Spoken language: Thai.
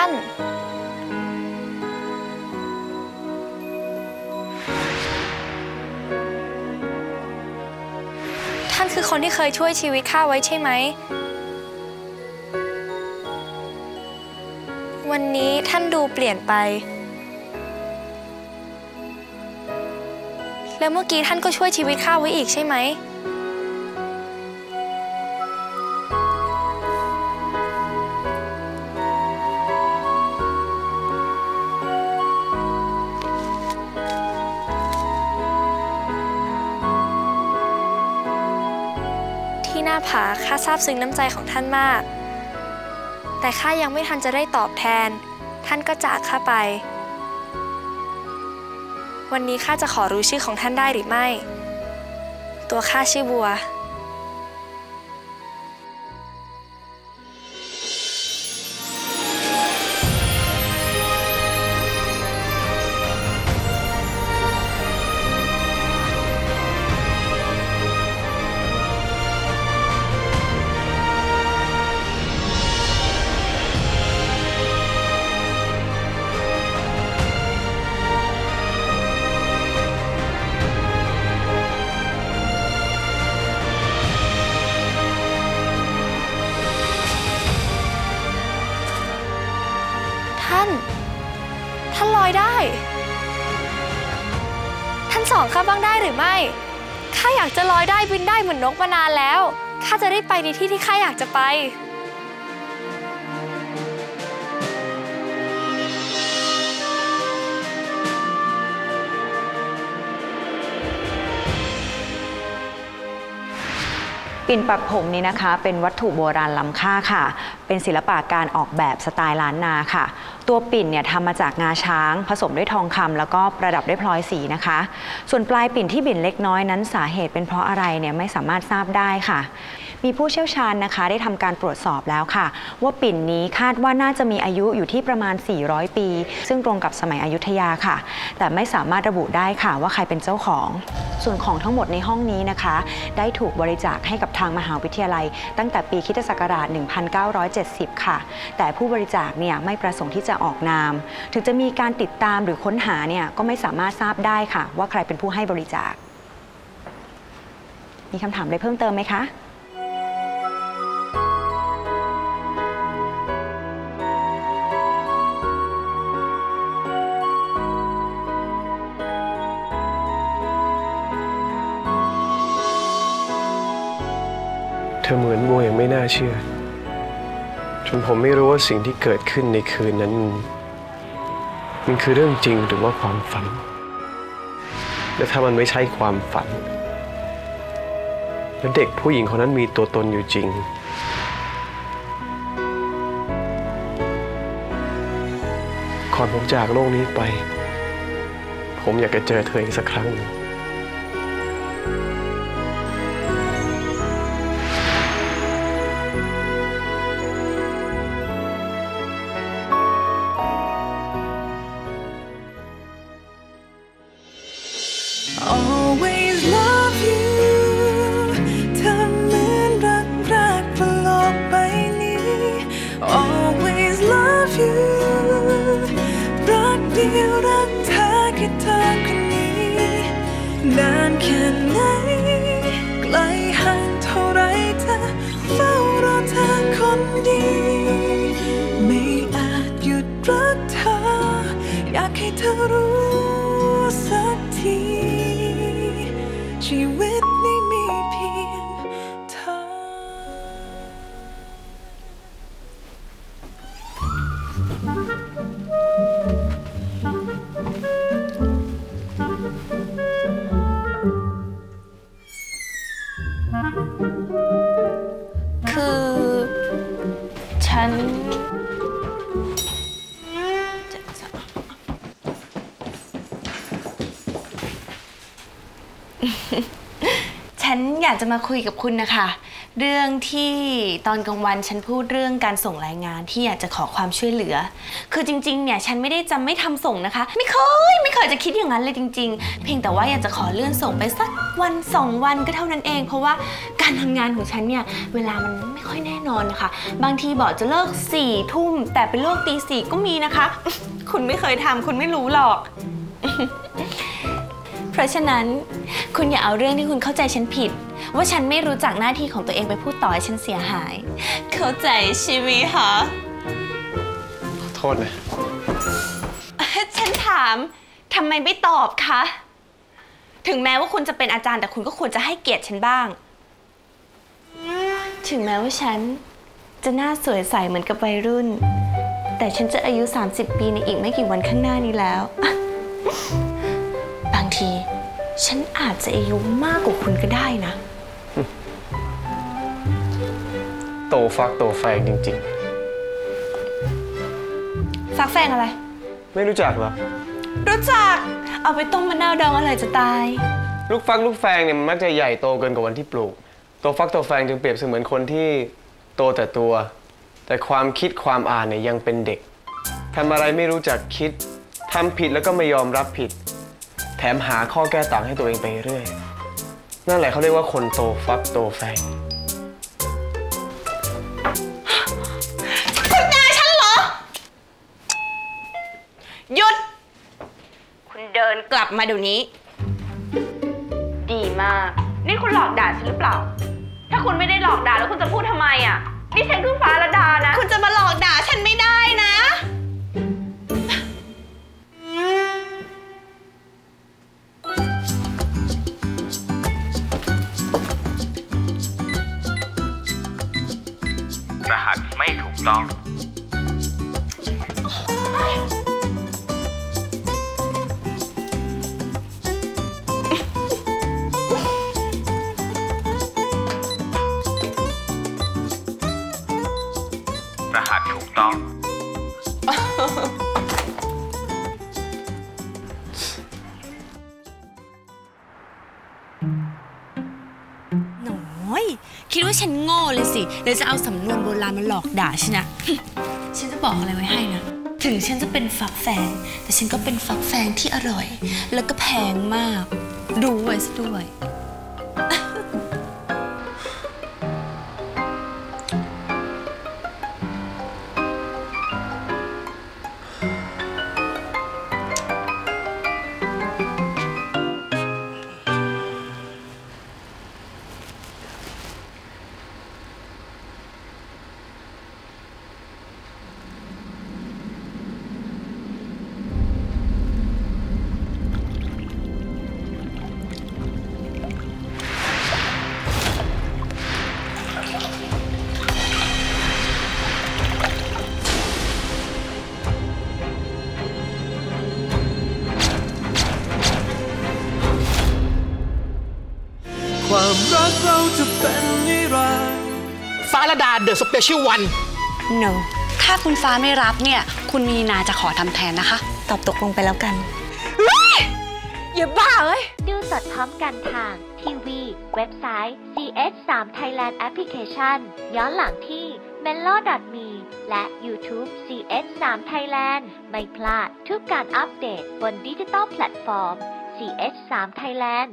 กันท่านคือคนที่เคยช่วยชีวิตข้าไว้ใช่ไหมวันนี้ท่านดูเปลี่ยนไปแล้วเมื่อกี้ท่านก็ช่วยชีวิตข้าไว้อีกใช่ไหมที่หน้าผาข้าซาบซึ้งน้ำใจของท่านมากแต่ข้ายังไม่ทันจะได้ตอบแทนท่านก็จากข้าไปวันนี้ข้าจะขอรู้ชื่อของท่านได้หรือไม่ตัวข้าชื่อบัวท่านลอยได้ท่านสอนข้าบ้างได้หรือไม่ข้าอยากจะลอยได้บินได้เหมือนนกมานานแล้วข้าจะได้ไปในที่ที่ข้าอยากจะไปปิ่นปักผมนี้นะคะเป็นวัตถุโบราณล้ำค่าค่ะเป็นศิลปะการออกแบบสไตล์ล้านนาค่ะตัวปิ่นเนี่ยทำมาจากงาช้างผสมด้วยทองคำแล้วก็ประดับด้วยพลอยสีนะคะส่วนปลายปิ่นที่บิ่นเล็กน้อยนั้นสาเหตุเป็นเพราะอะไรเนี่ยไม่สามารถทราบได้ค่ะมีผู้เชี่ยวชาญนะคะได้ทำการตรวจสอบแล้วค่ะว่าปิ่นนี้คาดว่าน่าจะมีอายุอยู่ที่ประมาณ400ปีซึ่งตรงกับสมัยอยุธยาค่ะแต่ไม่สามารถระบุได้ค่ะว่าใครเป็นเจ้าของส่วนของทั้งหมดในห้องนี้นะคะได้ถูกบริจาคให้กับทางมหาวิทยาลัยตั้งแต่ปีค.ศ. 1970ค่ะแต่ผู้บริจาคเนี่ยไม่ประสงค์ที่จะออกนามถึงจะมีการติดตามหรือค้นหาเนี่ยก็ไม่สามารถทราบได้ค่ะว่าใครเป็นผู้ให้บริจาคมีคำถามอะไรเพิ่มเติมไหมคะเธอเหมือนบัวอย่างไม่น่าเชื่อจนผมไม่รู้ว่าสิ่งที่เกิดขึ้นในคืนนั้นมันคือเรื่องจริงหรือว่าความฝันและถ้ามันไม่ใช่ความฝันและเด็กผู้หญิงคนนั้นมีตัวตนอยู่จริงก่อนผมจากโลกนี้ไปผมอยากจะเจอเธออีกสักครั้งเธอรู้สักทีชีวิตนี้มีเพียงเธอคือฉันอยากจะมาคุยกับคุณนะคะ เรื่องที่ตอนกลางวันฉันพูดเรื่องการส่งรายงานที่อยากจะขอความช่วยเหลือคือจริงๆเนี่ยฉันไม่ได้จะไม่ทำส่งนะคะไม่เคยจะคิดอย่างนั้นเลยจริงๆเพียงแต่ว่าอยากจะขอเลื่อนส่งไปสักวัน2วันก็เท่านั้นเองเพราะว่าการทำงานของฉันเนี่ยเวลามันไม่ค่อยแน่นอนนะคะบางทีบอกจะเลิก4 ทุ่มแต่เป็นเลิกตี 4ก็มีนะคะคุณไม่เคยทำคุณไม่รู้หรอก เพราะฉะนั้นคุณอย่าเอาเรื่องที่คุณเข้าใจฉันผิดว่าฉันไม่รู้จักหน้าที่ของตัวเองไปพูดต่อให้ฉันเสียหายเข้าใจใช่ไหมคะขอโทษนะฉันถามทำไมไม่ตอบคะถึงแม้ว่าคุณจะเป็นอาจารย์แต่คุณก็ควรจะให้เกียรติฉันบ้างถึงแม้ว่าฉันจะหน้าสวยใสเหมือนกับวัยรุ่นแต่ฉันจะอายุ30ปีในอีกไม่กี่วันข้างหน้านี้แล้วบางทีฉันอาจจะอายุมากกว่าคุณก็ได้นะโตฟักโตแฟงจริงๆฟักแฟงอะไรไม่รู้จักหรอรู้จักเอาไปต้มมะนาวดองอร่อยจะตายลูกฟักลูกแฟงเนี่ยมันมักจะใหญ่โตเกินกว่าวันที่ปลูกโตฟักโตแฟงจึงเปรียบเสมือนคนที่โตแต่ตัวแต่ความคิดความอ่านเนี่ยยังเป็นเด็กทำอะไรไม่รู้จักคิดทำผิดแล้วก็ไม่ยอมรับผิดแถมหาข้อแก้ต่างให้ตัวเองไปเรื่อยนั่นแหละเขาเรียกว่าคนโตฟักโตแฟงคุณนายฉันเหรอหยุดคุณเดินกลับมาเดี๋ยวนี้ดีมากนี่คุณหลอกด่าฉันหรือเปล่าถ้าคุณไม่ได้หลอกด่าแล้วคุณจะพูดทำไมอ่ะนี่ฉันคือฟ้าระดานะคุณจะมาหลอกด่าฉันไม่ได้นะรหัสไม่ถูกต้องรหัสถูกต้องคิดว่าฉันโง่เลยสิเลยจะเอาสำนวนโบราณมาหลอกด่าฉันนะ ฉันจะบอกอะไรไว้ให้นะถึงฉันจะเป็นฟักแฟงแต่ฉันก็เป็นฟักแฟงที่อร่อยแล้วก็แพงมากดูไว้ซะด้วย ความรักเราจะเป็นนิรันดร์ฟ้าระดาเดอะสเปเชียลวัน No ถ้าคุณฟ้าไม่รับเนี่ยคุณมีนาจะขอทำแทนนะคะตอบตกลงไปแล้วกันอย่าบ้าเอ้ยดูสดพร้อมกันทางทีวีเว็บไซต์ Ch3 Thailand Application ย้อนหลังที่ Melo.me และ YouTube Ch3 Thailand ไม่พลาดทุกการอัปเดตบนดิจิตอลแพลตฟอร์ม Ch3 Thailand